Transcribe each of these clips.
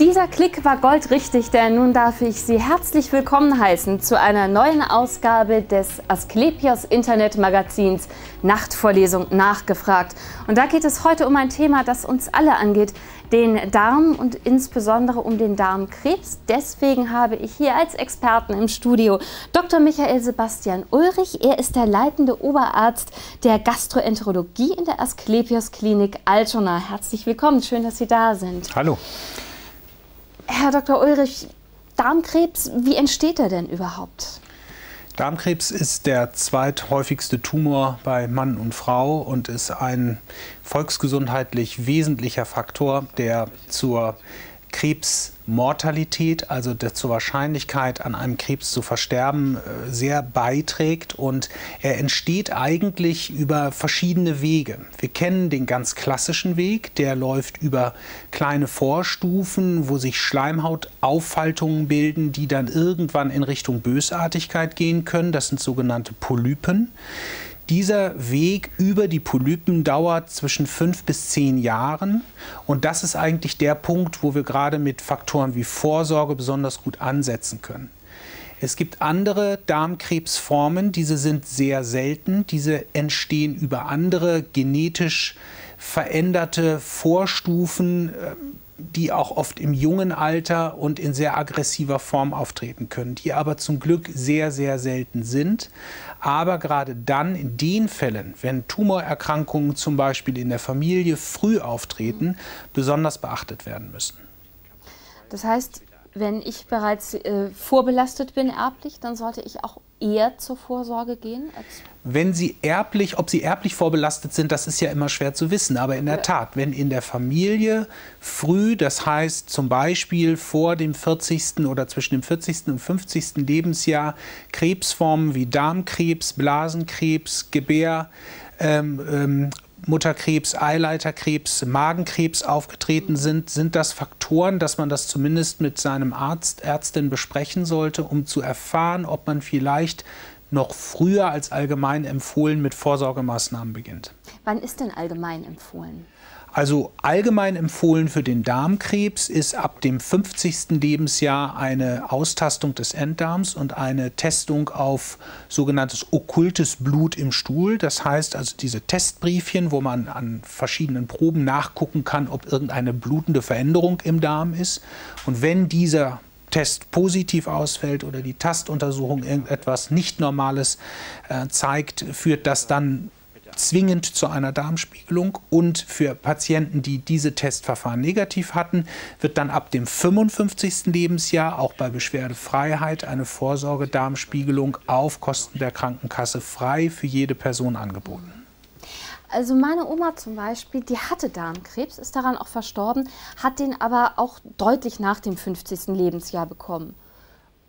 Dieser Klick war goldrichtig, denn nun darf ich Sie herzlich willkommen heißen zu einer neuen Ausgabe des Asklepios Internet-Magazins Nachtvorlesung nachgefragt. Und da geht es heute um ein Thema, das uns alle angeht, den Darm und insbesondere um den Darmkrebs. Deswegen habe ich hier als Experten im Studio Dr. Michael Sebastian Ullrich. Er ist der leitende Oberarzt der Gastroenterologie in der Asklepios Klinik Altona. Herzlich willkommen, schön, dass Sie da sind. Hallo. Herr Dr. Ullrich, Darmkrebs, wie entsteht er denn überhaupt? Darmkrebs ist der zweithäufigste Tumor bei Mann und Frau und ist ein volksgesundheitlich wesentlicher Faktor, der zur Krebsmortalität, also zur Wahrscheinlichkeit, an einem Krebs zu versterben, sehr beiträgt. Und er entsteht eigentlich über verschiedene Wege. Wir kennen den ganz klassischen Weg, der läuft über kleine Vorstufen, wo sich Schleimhautauffaltungen bilden, die dann irgendwann in Richtung Bösartigkeit gehen können. Das sind sogenannte Polypen. Dieser Weg über die Polypen dauert zwischen 5 bis 10 Jahren und das ist eigentlich der Punkt, wo wir gerade mit Faktoren wie Vorsorge besonders gut ansetzen können. Es gibt andere Darmkrebsformen, diese sind sehr selten, diese entstehen über andere genetisch veränderte Vorstufen, die auch oft im jungen Alter und in sehr aggressiver Form auftreten können, die aber zum Glück sehr, sehr selten sind. Aber gerade dann in den Fällen, wenn Tumorerkrankungen zum Beispiel in der Familie früh auftreten, besonders beachtet werden müssen. Das heißt, wenn ich bereits vorbelastet bin erblich, dann sollte ich auch eher zur Vorsorge gehen? Ob Sie erblich vorbelastet sind, das ist ja immer schwer zu wissen. Aber in der Tat, wenn in der Familie früh, das heißt zum Beispiel vor dem 40. oder zwischen dem 40. und 50. Lebensjahr, Krebsformen wie Darmkrebs, Blasenkrebs, Mutterkrebs, Eileiterkrebs, Magenkrebs aufgetreten sind, sind das Faktoren, dass man das zumindest mit seinem Arzt, Ärztin besprechen sollte, um zu erfahren, ob man vielleicht noch früher als allgemein empfohlen mit Vorsorgemaßnahmen beginnt. Wann ist denn allgemein empfohlen? Also allgemein empfohlen für den Darmkrebs ist ab dem 50. Lebensjahr eine Austastung des Enddarms und eine Testung auf sogenanntes okkultes Blut im Stuhl. Das heißt also diese Testbriefchen, wo man an verschiedenen Proben nachgucken kann, ob irgendeine blutende Veränderung im Darm ist. Und wenn dieser Test positiv ausfällt oder die Tastuntersuchung irgendetwas nicht Normales zeigt, führt das dann zwingend zu einer Darmspiegelung, und für Patienten, die diese Testverfahren negativ hatten, wird dann ab dem 55. Lebensjahr auch bei Beschwerdefreiheit eine Vorsorge-Darmspiegelung auf Kosten der Krankenkasse frei für jede Person angeboten. Also meine Oma zum Beispiel, die hatte Darmkrebs, ist daran auch verstorben, hat den aber auch deutlich nach dem 50. Lebensjahr bekommen.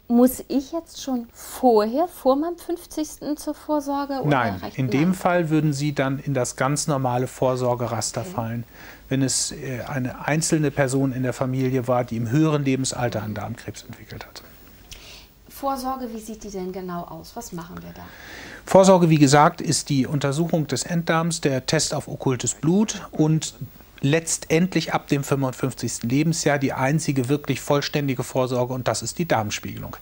Muss ich jetzt schon vor meinem 50. zur Vorsorge? Oder nein, in dem Fall würden Sie dann in das ganz normale Vorsorgeraster fallen, wenn es eine einzelne Person in der Familie war, die im höheren Lebensalter an Darmkrebs entwickelt hat. Vorsorge, wie sieht die denn genau aus? Was machen wir da? Vorsorge, wie gesagt, ist die Untersuchung des Enddarms, der Test auf okkultes Blut und letztendlich ab dem 55. Lebensjahr die einzige wirklich vollständige Vorsorge, und das ist die Darmspiegelung.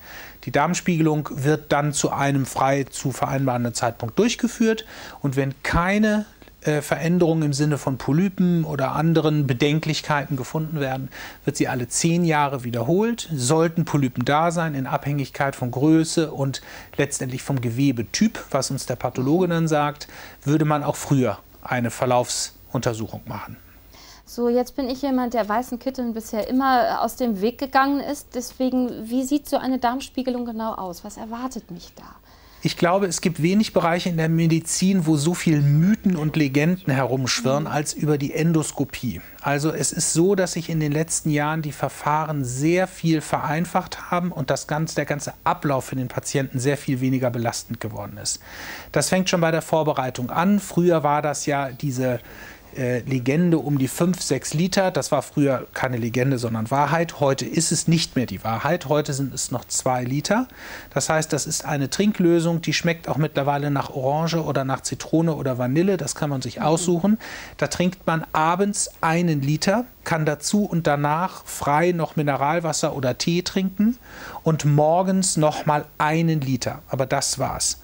Die Darmspiegelung wird dann zu einem frei zu vereinbarenden Zeitpunkt durchgeführt, und wenn keine Veränderungen im Sinne von Polypen oder anderen Bedenklichkeiten gefunden werden, wird sie alle 10 Jahre wiederholt. Sollten Polypen da sein, in Abhängigkeit von Größe und letztendlich vom Gewebetyp, was uns der Pathologe dann sagt, würde man auch früher eine Verlaufsuntersuchung machen. So, jetzt bin ich jemand, der weißen Kitteln bisher immer aus dem Weg gegangen ist. Deswegen, wie sieht so eine Darmspiegelung genau aus? Was erwartet mich da? Ich glaube, es gibt wenig Bereiche in der Medizin, wo so viel Mythen und Legenden herumschwirren, als über die Endoskopie. Also es ist so, dass sich in den letzten Jahren die Verfahren sehr viel vereinfacht haben und der ganze Ablauf für den Patienten sehr viel weniger belastend geworden ist. Das fängt schon bei der Vorbereitung an. Früher war das ja diese Legende um die 5-6 Liter. Das war früher keine Legende, sondern Wahrheit. Heute ist es nicht mehr die Wahrheit. Heute sind es noch 2 Liter. Das heißt, das ist eine Trinklösung, die schmeckt auch mittlerweile nach Orange oder nach Zitrone oder Vanille. Das kann man sich aussuchen. Da trinkt man abends 1 Liter, kann dazu und danach frei noch Mineralwasser oder Tee trinken und morgens nochmal 1 Liter. Aber das war's.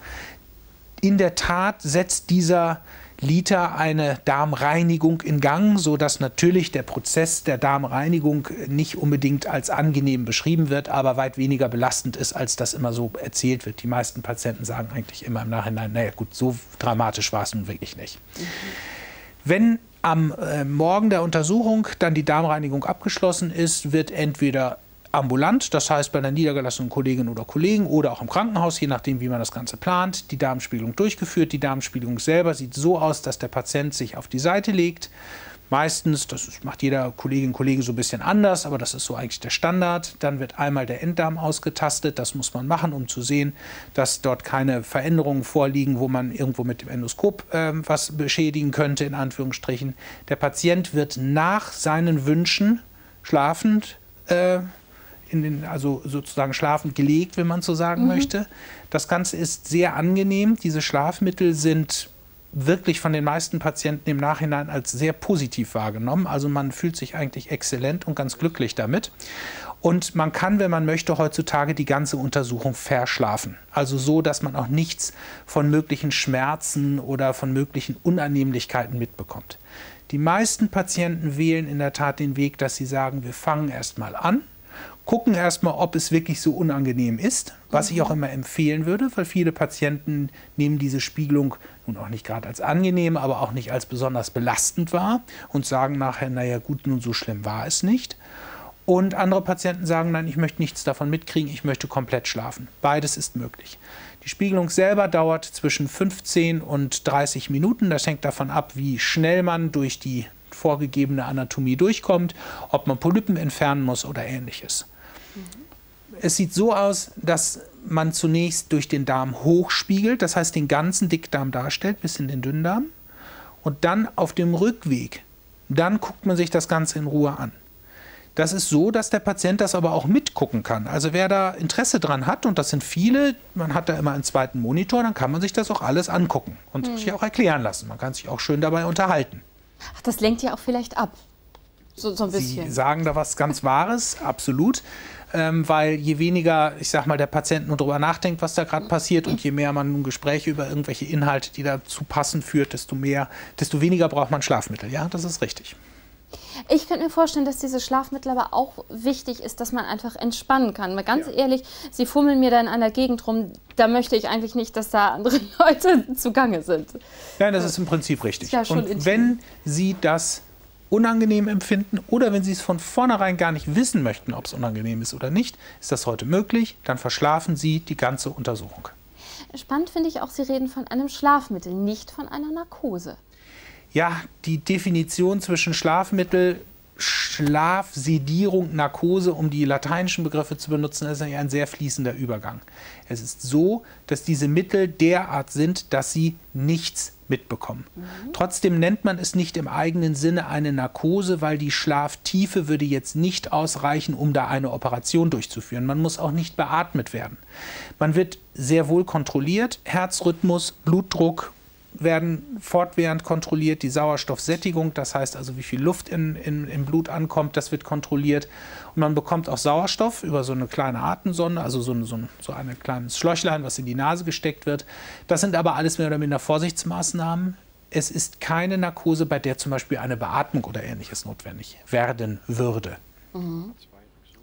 In der Tat setzt dieser Liter eine Darmreinigung in Gang, sodass natürlich der Prozess der Darmreinigung nicht unbedingt als angenehm beschrieben wird, aber weit weniger belastend ist, als das immer so erzählt wird. Die meisten Patienten sagen eigentlich immer im Nachhinein, naja gut, so dramatisch war es nun wirklich nicht. Mhm. Wenn am Morgen der Untersuchung dann die Darmreinigung abgeschlossen ist, wird entweder ambulant, das heißt bei einer niedergelassenen Kollegin oder Kollegen oder auch im Krankenhaus, je nachdem, wie man das Ganze plant, die Darmspiegelung durchgeführt. Die Darmspiegelung selber sieht so aus, dass der Patient sich auf die Seite legt. Meistens, das macht jeder Kollegin und Kollege so ein bisschen anders, aber das ist so eigentlich der Standard. Dann wird einmal der Enddarm ausgetastet. Das muss man machen, um zu sehen, dass dort keine Veränderungen vorliegen, wo man irgendwo mit dem Endoskop was beschädigen könnte, in Anführungsstrichen. Der Patient wird nach seinen Wünschen schlafend also sozusagen schlafend gelegt, wenn man so sagen möchte. Das Ganze ist sehr angenehm. Diese Schlafmittel sind wirklich von den meisten Patienten im Nachhinein als sehr positiv wahrgenommen. Also man fühlt sich eigentlich exzellent und ganz glücklich damit. Und man kann, wenn man möchte, heutzutage die ganze Untersuchung verschlafen. Also so, dass man auch nichts von möglichen Schmerzen oder von möglichen Unannehmlichkeiten mitbekommt. Die meisten Patienten wählen in der Tat den Weg, dass sie sagen, wir fangen erst mal an. Gucken erstmal, ob es wirklich so unangenehm ist, was ich auch immer empfehlen würde, weil viele Patienten nehmen diese Spiegelung nun auch nicht gerade als angenehm, aber auch nicht als besonders belastend wahr und sagen nachher, naja gut, nun so schlimm war es nicht. Und andere Patienten sagen, nein, ich möchte nichts davon mitkriegen, ich möchte komplett schlafen. Beides ist möglich. Die Spiegelung selber dauert zwischen 15 und 30 Minuten. Das hängt davon ab, wie schnell man durch die vorgegebene Anatomie durchkommt, ob man Polypen entfernen muss oder Ähnliches. Es sieht so aus, dass man zunächst durch den Darm hochspiegelt, das heißt den ganzen Dickdarm darstellt, bis in den Dünndarm. Und dann auf dem Rückweg, dann guckt man sich das Ganze in Ruhe an. Das ist so, dass der Patient das aber auch mitgucken kann. Also wer da Interesse dran hat, und das sind viele, man hat da immer einen zweiten Monitor, dann kann man sich das auch alles angucken und sich auch erklären lassen. Man kann sich auch schön dabei unterhalten. Ach, das lenkt ja auch vielleicht ab. So ein bisschen. Sie sagen da was ganz Wahres, absolut. Weil je weniger, ich sag mal, der Patient nur darüber nachdenkt, was da gerade passiert, und je mehr man nun Gespräche über irgendwelche Inhalte, die dazu passen, führt, desto weniger braucht man Schlafmittel. Ja, das ist richtig. Ich könnte mir vorstellen, dass dieses Schlafmittel aber auch wichtig ist, dass man einfach entspannen kann. Mal ganz ehrlich, Sie fummeln mir da in einer Gegend rum, da möchte ich eigentlich nicht, dass da andere Leute zugange sind. Nein, das ist im Prinzip richtig. Ja, schon intim. Wenn Sie das unangenehm empfinden oder wenn Sie es von vornherein gar nicht wissen möchten, ob es unangenehm ist oder nicht, ist das heute möglich, dann verschlafen Sie die ganze Untersuchung. Spannend finde ich auch, Sie reden von einem Schlafmittel, nicht von einer Narkose. Ja, die Definition zwischen Schlafmittel, Schlafsedierung, Narkose, um die lateinischen Begriffe zu benutzen, ist ein sehr fließender Übergang. Es ist so, dass diese Mittel derart sind, dass sie nichts mitbekommen. Trotzdem nennt man es nicht im eigenen Sinne eine Narkose, weil die Schlaftiefe würde jetzt nicht ausreichen, um da eine Operation durchzuführen. Man muss auch nicht beatmet werden. Man wird sehr wohl kontrolliert, Herzrhythmus, Blutdruck werden fortwährend kontrolliert, die Sauerstoffsättigung, das heißt also, wie viel Luft im Blut ankommt, das wird kontrolliert. Und man bekommt auch Sauerstoff über so eine kleine Atemsonde, also so ein kleines Schläuchlein, was in die Nase gesteckt wird. Das sind aber alles mehr oder minder Vorsichtsmaßnahmen. Es ist keine Narkose, bei der zum Beispiel eine Beatmung oder Ähnliches notwendig werden würde. Mhm.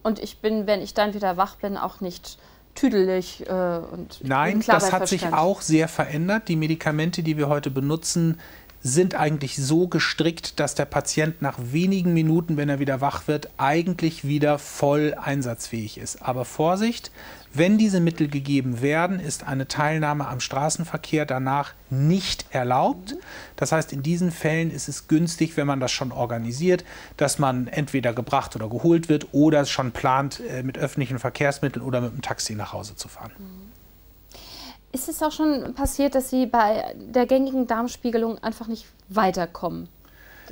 Und ich bin, wenn ich dann wieder wach bin, auch nicht tüdelig und nein, das hat sich auch sehr verändert. Die Medikamente, die wir heute benutzen, sind eigentlich so gestrickt, dass der Patient nach wenigen Minuten, wenn er wieder wach wird, eigentlich wieder voll einsatzfähig ist. Aber Vorsicht, wenn diese Mittel gegeben werden, ist eine Teilnahme am Straßenverkehr danach nicht erlaubt. Das heißt, in diesen Fällen ist es günstig, wenn man das schon organisiert, dass man entweder gebracht oder geholt wird oder schon plant, mit öffentlichen Verkehrsmitteln oder mit dem Taxi nach Hause zu fahren. Ist es auch schon passiert, dass Sie bei der gängigen Darmspiegelung einfach nicht weiterkommen?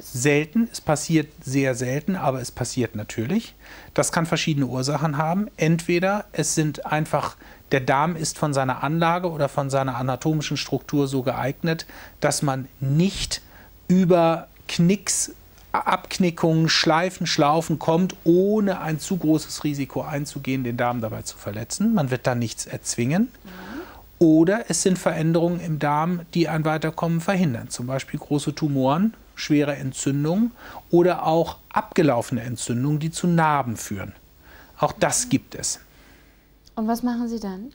selten, es passiert sehr selten, aber es passiert natürlich. Das kann verschiedene Ursachen haben. Entweder es sind einfach, der Darm ist von seiner Anlage oder von seiner anatomischen Struktur so geeignet, dass man nicht über Knicks, Abknickungen, Schleifen, Schlaufen kommt, ohne ein zu großes Risiko einzugehen, den Darm dabei zu verletzen. Man wird da nichts erzwingen. Oder es sind Veränderungen im Darm, die ein Weiterkommen verhindern. Zum Beispiel große Tumoren, schwere Entzündungen oder auch abgelaufene Entzündungen, die zu Narben führen. Auch das gibt es. Und was machen Sie dann?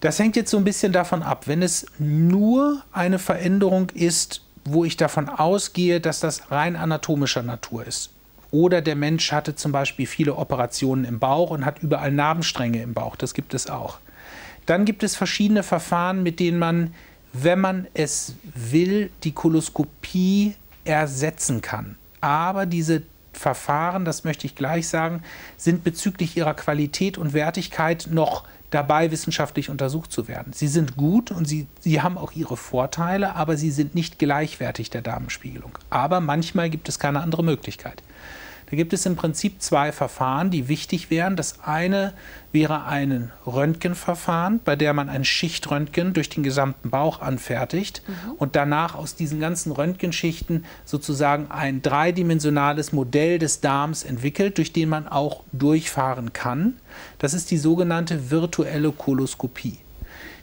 Das hängt jetzt so ein bisschen davon ab. Wenn es nur eine Veränderung ist, wo ich davon ausgehe, dass das rein anatomischer Natur ist. Oder der Mensch hatte zum Beispiel viele Operationen im Bauch und hat überall Narbenstränge im Bauch. Das gibt es auch. Dann gibt es verschiedene Verfahren, mit denen man, wenn man es will, die Koloskopie ersetzen kann. Aber diese Verfahren, das möchte ich gleich sagen, sind bezüglich ihrer Qualität und Wertigkeit noch dabei, wissenschaftlich untersucht zu werden. Sie sind gut und sie haben auch ihre Vorteile, aber sie sind nicht gleichwertig der Darmspiegelung. Aber manchmal gibt es keine andere Möglichkeit. Da gibt es im Prinzip zwei Verfahren, die wichtig wären. Das eine wäre ein Röntgenverfahren, bei der man ein Schichtröntgen durch den gesamten Bauch anfertigt und danach aus diesen ganzen Röntgenschichten sozusagen ein dreidimensionales Modell des Darms entwickelt, durch den man auch durchfahren kann. Das ist die sogenannte virtuelle Koloskopie.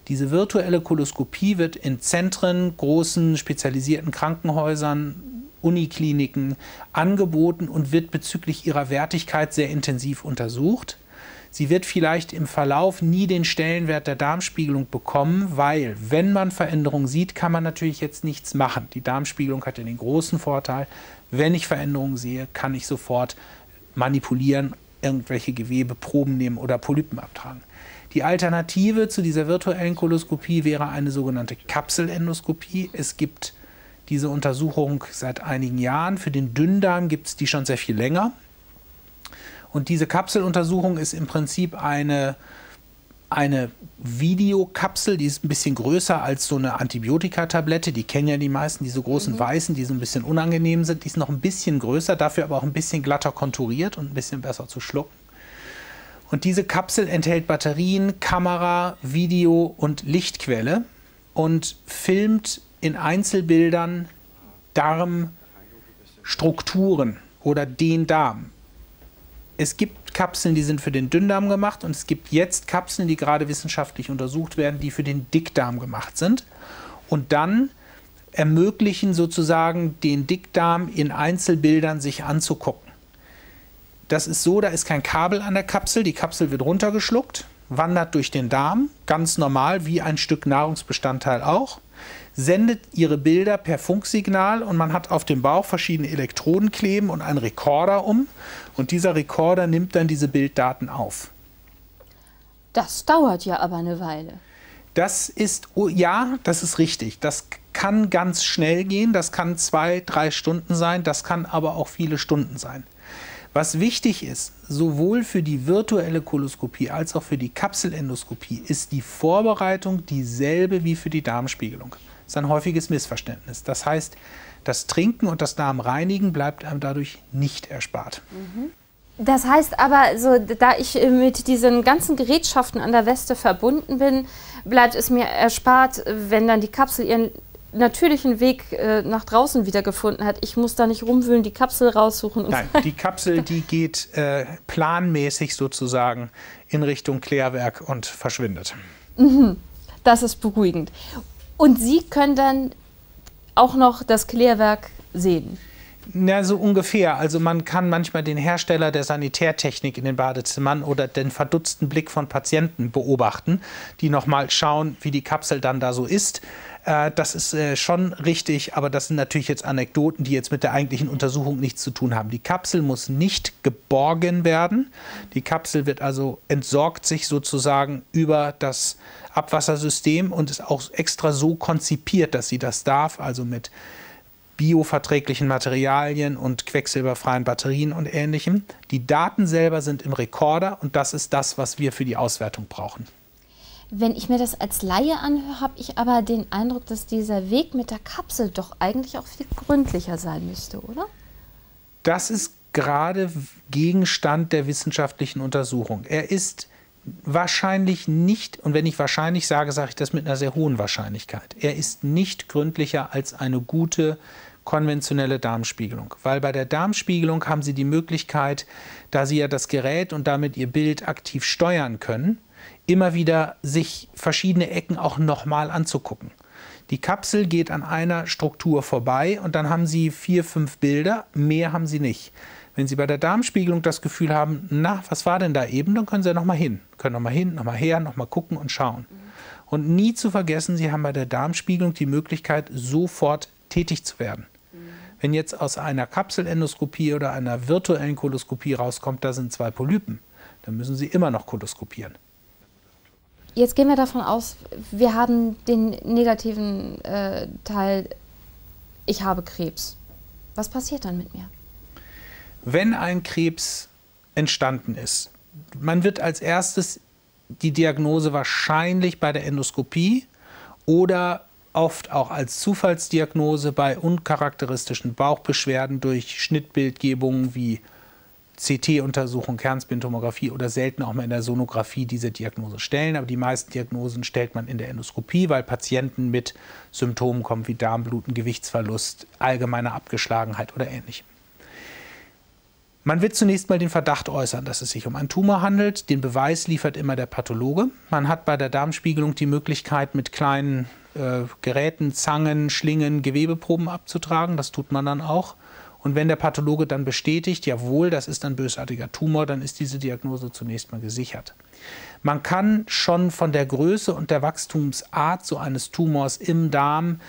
Diese virtuelle Koloskopie wird in Zentren, großen spezialisierten Krankenhäusern, Unikliniken angeboten und wird bezüglich ihrer Wertigkeit sehr intensiv untersucht. Sie wird vielleicht im Verlauf nie den Stellenwert der Darmspiegelung bekommen, weil, wenn man Veränderungen sieht, kann man natürlich jetzt nichts machen. Die Darmspiegelung hat ja den großen Vorteil, wenn ich Veränderungen sehe, kann ich sofort manipulieren, irgendwelche Gewebeproben nehmen oder Polypen abtragen. Die Alternative zu dieser virtuellen Koloskopie wäre eine sogenannte Kapselendoskopie. Es gibt diese Untersuchung seit einigen Jahren. Für den Dünndarm gibt es die schon sehr viel länger. Und diese Kapseluntersuchung ist im Prinzip eine Videokapsel, die ist ein bisschen größer als so eine Antibiotikatablette. Die kennen ja die meisten, diese großen weißen, die so ein bisschen unangenehm sind. Die ist noch ein bisschen größer, dafür aber auch ein bisschen glatter konturiert und ein bisschen besser zu schlucken. Und diese Kapsel enthält Batterien, Kamera, Video und Lichtquelle und filmt in Einzelbildern Darmstrukturen oder den Darm. Es gibt Kapseln, die sind für den Dünndarm gemacht und es gibt jetzt Kapseln, die gerade wissenschaftlich untersucht werden, die für den Dickdarm gemacht sind. Und dann ermöglichen sozusagen den Dickdarm in Einzelbildern sich anzugucken. Das ist so, da ist kein Kabel an der Kapsel, die Kapsel wird runtergeschluckt, wandert durch den Darm, ganz normal wie ein Stück Nahrungsbestandteil auch, sendet ihre Bilder per Funksignal und man hat auf dem Bauch verschiedene Elektroden kleben und einen Rekorder um und dieser Rekorder nimmt dann diese Bilddaten auf. Das dauert ja aber eine Weile. Das ist, ja, das ist richtig. Das kann ganz schnell gehen, das kann 2, 3 Stunden sein, das kann aber auch viele Stunden sein. Was wichtig ist, sowohl für die virtuelle Koloskopie als auch für die Kapselendoskopie, ist die Vorbereitung dieselbe wie für die Darmspiegelung. Das ist ein häufiges Missverständnis. Das heißt, das Trinken und das Darmreinigen bleibt einem dadurch nicht erspart. Das heißt aber, so, da ich mit diesen ganzen Gerätschaften an der Weste verbunden bin, bleibt es mir erspart, wenn dann die Kapsel ihren natürlichen Weg nach draußen wiedergefunden hat. Ich muss da nicht rumwühlen, die Kapsel raussuchen. Nein, die Kapsel, die geht planmäßig sozusagen in Richtung Klärwerk und verschwindet. Mhm. Das ist beruhigend. Und Sie können dann auch noch das Klärwerk sehen? Na, so ungefähr. Also man kann manchmal den Hersteller der Sanitärtechnik in den Badezimmern oder den verdutzten Blick von Patienten beobachten, die nochmal schauen, wie die Kapsel dann da so ist. Das ist schon richtig, aber das sind natürlich jetzt Anekdoten, die jetzt mit der eigentlichen Untersuchung nichts zu tun haben. Die Kapsel muss nicht geborgen werden. Die Kapsel wird also entsorgt sich sozusagen über das Abwassersystem und ist auch extra so konzipiert, dass sie das darf, also mit bioverträglichen Materialien und quecksilberfreien Batterien und Ähnlichem. Die Daten selber sind im Rekorder und das ist das, was wir für die Auswertung brauchen. Wenn ich mir das als Laie anhöre, habe ich aber den Eindruck, dass dieser Weg mit der Kapsel doch eigentlich auch viel gründlicher sein müsste, oder? Das ist gerade Gegenstand der wissenschaftlichen Untersuchung. Er ist wahrscheinlich nicht, und wenn ich wahrscheinlich sage, sage ich das mit einer sehr hohen Wahrscheinlichkeit, er ist nicht gründlicher als eine gute konventionelle Darmspiegelung. Weil bei der Darmspiegelung haben Sie die Möglichkeit, da Sie ja das Gerät und damit Ihr Bild aktiv steuern können, immer wieder sich verschiedene Ecken auch nochmal anzugucken. Die Kapsel geht an einer Struktur vorbei und dann haben Sie 4, 5 Bilder, mehr haben Sie nicht. Wenn Sie bei der Darmspiegelung das Gefühl haben, na, was war denn da eben, dann können Sie ja nochmal hin. Können nochmal hin, nochmal her, nochmal gucken und schauen. Und nie zu vergessen, Sie haben bei der Darmspiegelung die Möglichkeit, sofort tätig zu werden. Wenn jetzt aus einer Kapselendoskopie oder einer virtuellen Koloskopie rauskommt, da sind 2 Polypen, dann müssen Sie immer noch koloskopieren. Jetzt gehen wir davon aus, wir haben den negativen Teil, ich habe Krebs. Was passiert dann mit mir? Wenn ein Krebs entstanden ist, man wird als erstes die Diagnose wahrscheinlich bei der Endoskopie oder oft auch als Zufallsdiagnose bei uncharakteristischen Bauchbeschwerden durch Schnittbildgebungen wie CT-Untersuchung, Kernspintomographie oder selten auch mal in der Sonographie diese Diagnose stellen. Aber die meisten Diagnosen stellt man in der Endoskopie, weil Patienten mit Symptomen kommen wie Darmbluten, Gewichtsverlust, allgemeine Abgeschlagenheit oder Ähnlichem. Man wird zunächst mal den Verdacht äußern, dass es sich um einen Tumor handelt. Den Beweis liefert immer der Pathologe. Man hat bei der Darmspiegelung die Möglichkeit, mit kleinen Geräten, Zangen, Schlingen, Gewebeproben abzutragen. Das tut man dann auch. Und wenn der Pathologe dann bestätigt, jawohl, das ist ein bösartiger Tumor, dann ist diese Diagnose zunächst mal gesichert. Man kann schon von der Größe und der Wachstumsart so eines Tumors im Darm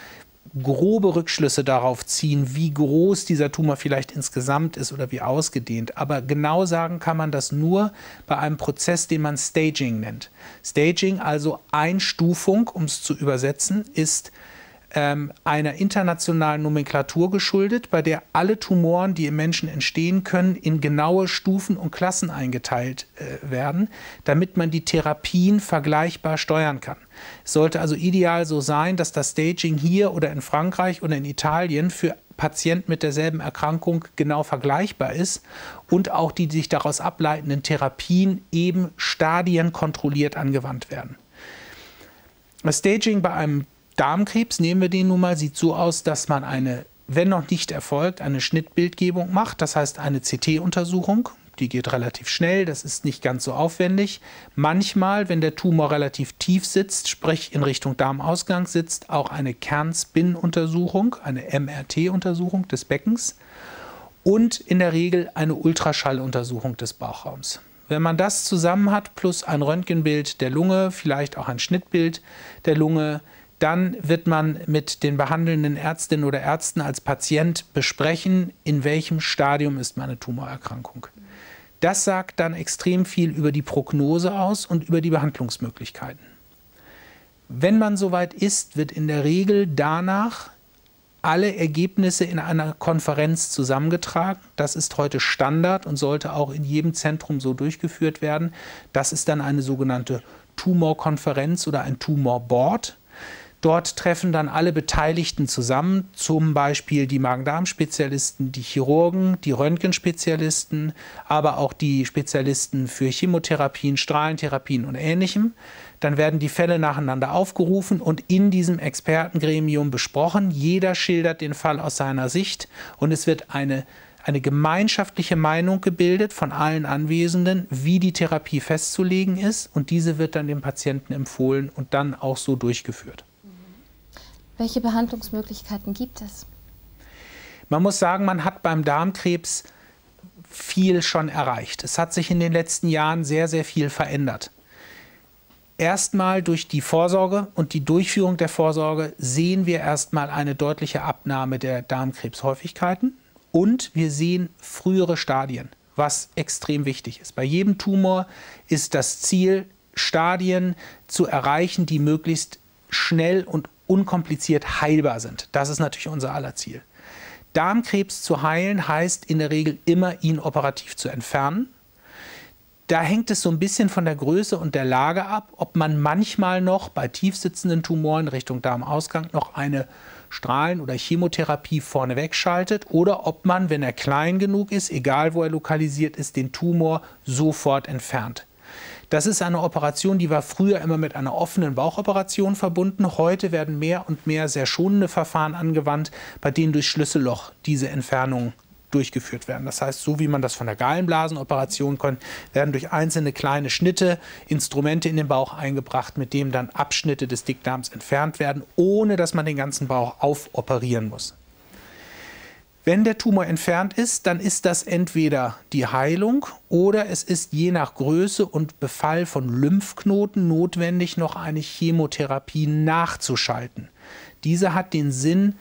grobe Rückschlüsse darauf ziehen, wie groß dieser Tumor vielleicht insgesamt ist oder wie ausgedehnt. Aber genau sagen kann man das nur bei einem Prozess, den man Staging nennt. Staging, also Einstufung, um es zu übersetzen, ist einer internationalen Nomenklatur geschuldet, bei der alle Tumoren, die im Menschen entstehen können, in genaue Stufen und Klassen eingeteilt werden, damit man die Therapien vergleichbar steuern kann. Es sollte also ideal so sein, dass das Staging hier oder in Frankreich oder in Italien für Patienten mit derselben Erkrankung genau vergleichbar ist und auch die sich daraus ableitenden Therapien eben stadienkontrolliert angewandt werden. Das Staging bei einem Darmkrebs, nehmen wir den nun mal, sieht so aus, dass man eine, wenn noch nicht erfolgt, eine Schnittbildgebung macht, das heißt eine CT-Untersuchung. Die geht relativ schnell, das ist nicht ganz so aufwendig. Manchmal, wenn der Tumor relativ tief sitzt, sprich in Richtung Darmausgang sitzt, auch eine Kernspin-Untersuchung, eine MRT-Untersuchung des Beckens und in der Regel eine Ultraschalluntersuchung des Bauchraums. Wenn man das zusammen hat, plus ein Röntgenbild der Lunge, vielleicht auch ein Schnittbild der Lunge, dann wird man mit den behandelnden Ärztinnen oder Ärzten als Patient besprechen, in welchem Stadium ist meine Tumorerkrankung. Das sagt dann extrem viel über die Prognose aus und über die Behandlungsmöglichkeiten. Wenn man soweit ist, wird in der Regel danach alle Ergebnisse in einer Konferenz zusammengetragen. Das ist heute Standard und sollte auch in jedem Zentrum so durchgeführt werden. Das ist dann eine sogenannte Tumorkonferenz oder ein Tumorboard. Dort treffen dann alle Beteiligten zusammen, zum Beispiel die Magen-Darm-Spezialisten, die Chirurgen, die Röntgenspezialisten, aber auch die Spezialisten für Chemotherapien, Strahlentherapien und Ähnlichem. Dann werden die Fälle nacheinander aufgerufen und in diesem Expertengremium besprochen. Jeder schildert den Fall aus seiner Sicht und es wird eine gemeinschaftliche Meinung gebildet von allen Anwesenden, wie die Therapie festzulegen ist. Und diese wird dann dem Patienten empfohlen und dann auch so durchgeführt. Welche Behandlungsmöglichkeiten gibt es? Man muss sagen, man hat beim Darmkrebs viel schon erreicht. Es hat sich in den letzten Jahren sehr, sehr viel verändert. Erstmal durch die Vorsorge und die Durchführung der Vorsorge sehen wir erstmal eine deutliche Abnahme der Darmkrebshäufigkeiten. Und wir sehen frühere Stadien, was extrem wichtig ist. Bei jedem Tumor ist das Ziel, Stadien zu erreichen, die möglichst schnell und unkompliziert heilbar sind. Das ist natürlich unser aller Ziel. Darmkrebs zu heilen heißt in der Regel immer, ihn operativ zu entfernen. Da hängt es so ein bisschen von der Größe und der Lage ab, ob man manchmal noch bei tiefsitzenden Tumoren Richtung Darmausgang noch eine Strahlen- oder Chemotherapie vorneweg schaltet oder ob man, wenn er klein genug ist, egal wo er lokalisiert ist, den Tumor sofort entfernt. Das ist eine Operation, die war früher immer mit einer offenen Bauchoperation verbunden. Heute werden mehr und mehr sehr schonende Verfahren angewandt, bei denen durch Schlüsselloch diese Entfernungen durchgeführt werden. Das heißt, so wie man das von der Gallenblasenoperation kennt, werden durch einzelne kleine Schnitte Instrumente in den Bauch eingebracht, mit denen dann Abschnitte des Dickdarms entfernt werden, ohne dass man den ganzen Bauch aufoperieren muss. Wenn der Tumor entfernt ist, dann ist das entweder die Heilung oder es ist je nach Größe und Befall von Lymphknoten notwendig, noch eine Chemotherapie nachzuschalten. Diese hat den Sinn,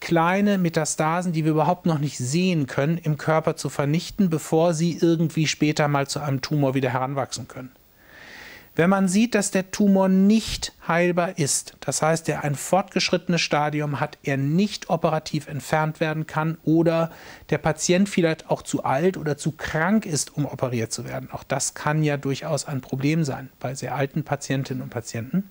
kleine Metastasen, die wir überhaupt noch nicht sehen können, im Körper zu vernichten, bevor sie irgendwie später mal zu einem Tumor wieder heranwachsen können. Wenn man sieht, dass der Tumor nicht heilbar ist, das heißt, er ein fortgeschrittenes Stadium hat, er nicht operativ entfernt werden kann oder der Patient vielleicht auch zu alt oder zu krank ist, um operiert zu werden, auch das kann ja durchaus ein Problem sein bei sehr alten Patientinnen und Patienten,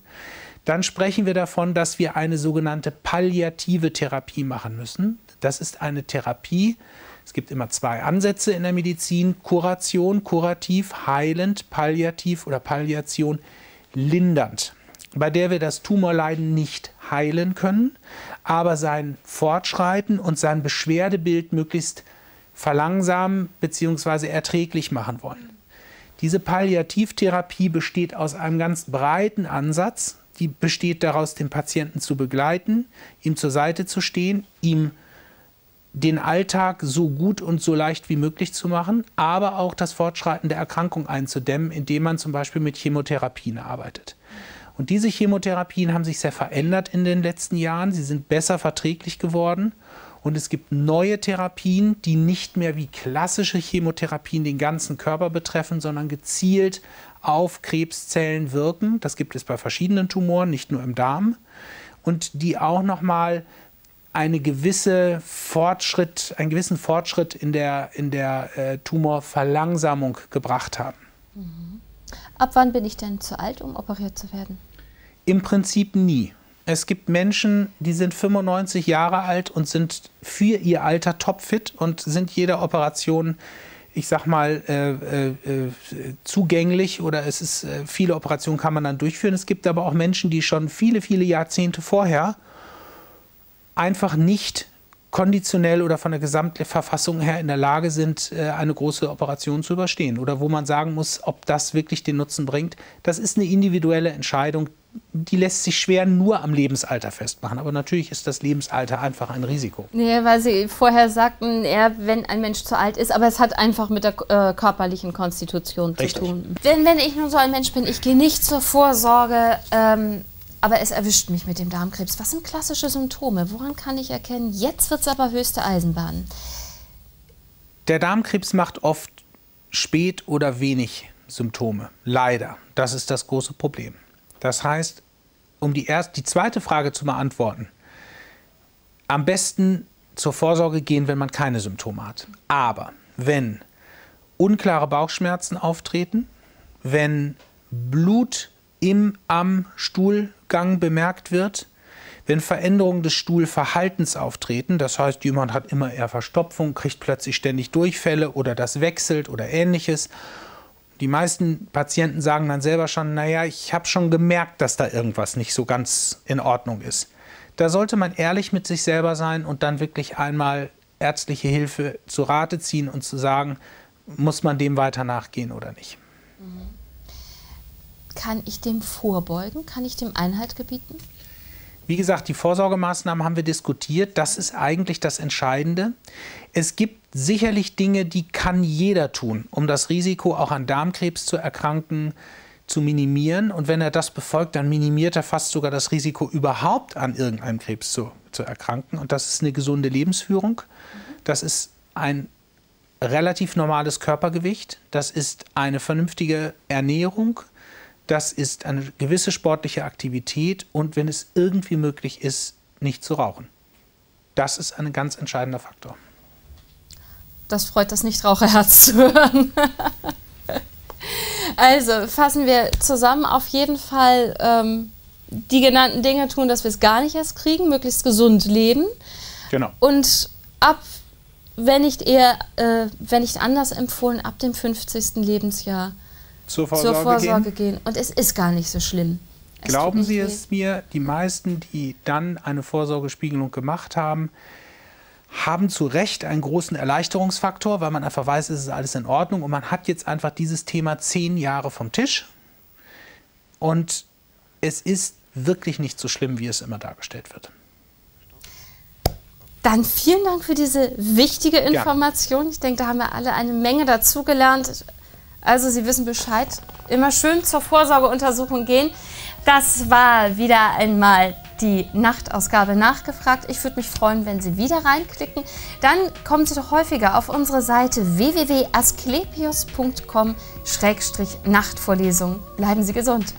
dann sprechen wir davon, dass wir eine sogenannte palliative Therapie machen müssen. Das ist eine Therapie, es gibt immer zwei Ansätze in der Medizin, Kuration, kurativ, heilend, palliativ oder Palliation, lindernd, bei der wir das Tumorleiden nicht heilen können, aber sein Fortschreiten und sein Beschwerdebild möglichst verlangsamen bzw. erträglich machen wollen. Diese Palliativtherapie besteht aus einem ganz breiten Ansatz, die besteht daraus, den Patienten zu begleiten, ihm zur Seite zu stehen, ihm den Alltag so gut und so leicht wie möglich zu machen, aber auch das Fortschreiten der Erkrankung einzudämmen, indem man zum Beispiel mit Chemotherapien arbeitet. Und diese Chemotherapien haben sich sehr verändert in den letzten Jahren, sie sind besser verträglich geworden und es gibt neue Therapien, die nicht mehr wie klassische Chemotherapien den ganzen Körper betreffen, sondern gezielt auf Krebszellen wirken. Das gibt es bei verschiedenen Tumoren, nicht nur im Darm. Und die auch nochmal einen gewissen Fortschritt in der Tumorverlangsamung gebracht haben. Mhm. Ab wann bin ich denn zu alt, um operiert zu werden? Im Prinzip nie. Es gibt Menschen, die sind 95 Jahre alt und sind für ihr Alter topfit und sind jeder Operation, ich sag mal, zugänglich oder es ist, viele Operationen kann man dann durchführen. Es gibt aber auch Menschen, die schon viele, viele Jahrzehnte vorher einfach nicht konditionell oder von der Gesamtverfassung her in der Lage sind, eine große Operation zu überstehen oder wo man sagen muss, ob das wirklich den Nutzen bringt. Das ist eine individuelle Entscheidung, die lässt sich schwer nur am Lebensalter festmachen. Aber natürlich ist das Lebensalter einfach ein Risiko. Nee, weil Sie vorher sagten, eher, wenn ein Mensch zu alt ist, aber es hat einfach mit der körperlichen Konstitution zu tun. Wenn ich nun so ein Mensch bin, ich gehe nicht zur Vorsorge, aber es erwischt mich mit dem Darmkrebs. Was sind klassische Symptome? Woran kann ich erkennen, jetzt wird es aber höchste Eisenbahn? Der Darmkrebs macht oft spät oder wenig Symptome. Leider. Das ist das große Problem. Das heißt, um die zweite Frage zu beantworten, am besten zur Vorsorge gehen, wenn man keine Symptome hat. Aber wenn unklare Bauchschmerzen auftreten, wenn Blut am Stuhlgang bemerkt wird, wenn Veränderungen des Stuhlverhaltens auftreten, das heißt, jemand hat immer eher Verstopfung, kriegt plötzlich ständig Durchfälle oder das wechselt oder Ähnliches. Die meisten Patienten sagen dann selber schon, naja, ich habe schon gemerkt, dass da irgendwas nicht so ganz in Ordnung ist. Da sollte man ehrlich mit sich selber sein und dann wirklich einmal ärztliche Hilfe zu Rate ziehen und zu sagen, muss man dem weiter nachgehen oder nicht. Kann ich dem vorbeugen? Kann ich dem Einhalt gebieten? Wie gesagt, die Vorsorgemaßnahmen haben wir diskutiert. Das ist eigentlich das Entscheidende. Es gibt sicherlich Dinge, die kann jeder tun, um das Risiko, auch an Darmkrebs zu erkranken, zu minimieren. Und wenn er das befolgt, dann minimiert er fast sogar das Risiko, überhaupt an irgendeinem Krebs zu erkranken. Und das ist eine gesunde Lebensführung. Das ist ein relativ normales Körpergewicht. Das ist eine vernünftige Ernährung. Das ist eine gewisse sportliche Aktivität und wenn es irgendwie möglich ist, nicht zu rauchen. Das ist ein ganz entscheidender Faktor. Das freut das Nichtraucherherz zu hören. Also fassen wir zusammen, auf jeden Fall die genannten Dinge tun, dass wir es gar nicht erst kriegen, möglichst gesund leben. Genau. Und ab, wenn nicht eher, wenn nicht anders empfohlen, ab dem 50. Lebensjahr zur Vorsorge gehen. Und es ist gar nicht so schlimm. Glauben Sie es mir, die meisten, die dann eine Vorsorgespiegelung gemacht haben, haben zu Recht einen großen Erleichterungsfaktor, weil man einfach weiß, es ist alles in Ordnung und man hat jetzt einfach dieses Thema 10 Jahre vom Tisch und es ist wirklich nicht so schlimm, wie es immer dargestellt wird. Dann vielen Dank für diese wichtige Information. Ja. Ich denke, da haben wir alle eine Menge dazugelernt. Also Sie wissen Bescheid, immer schön zur Vorsorgeuntersuchung gehen. Das war wieder einmal die Nachtausgabe nachgefragt. Ich würde mich freuen, wenn Sie wieder reinklicken. Dann kommen Sie doch häufiger auf unsere Seite www.asklepios.com/Nachtvorlesung. Bleiben Sie gesund.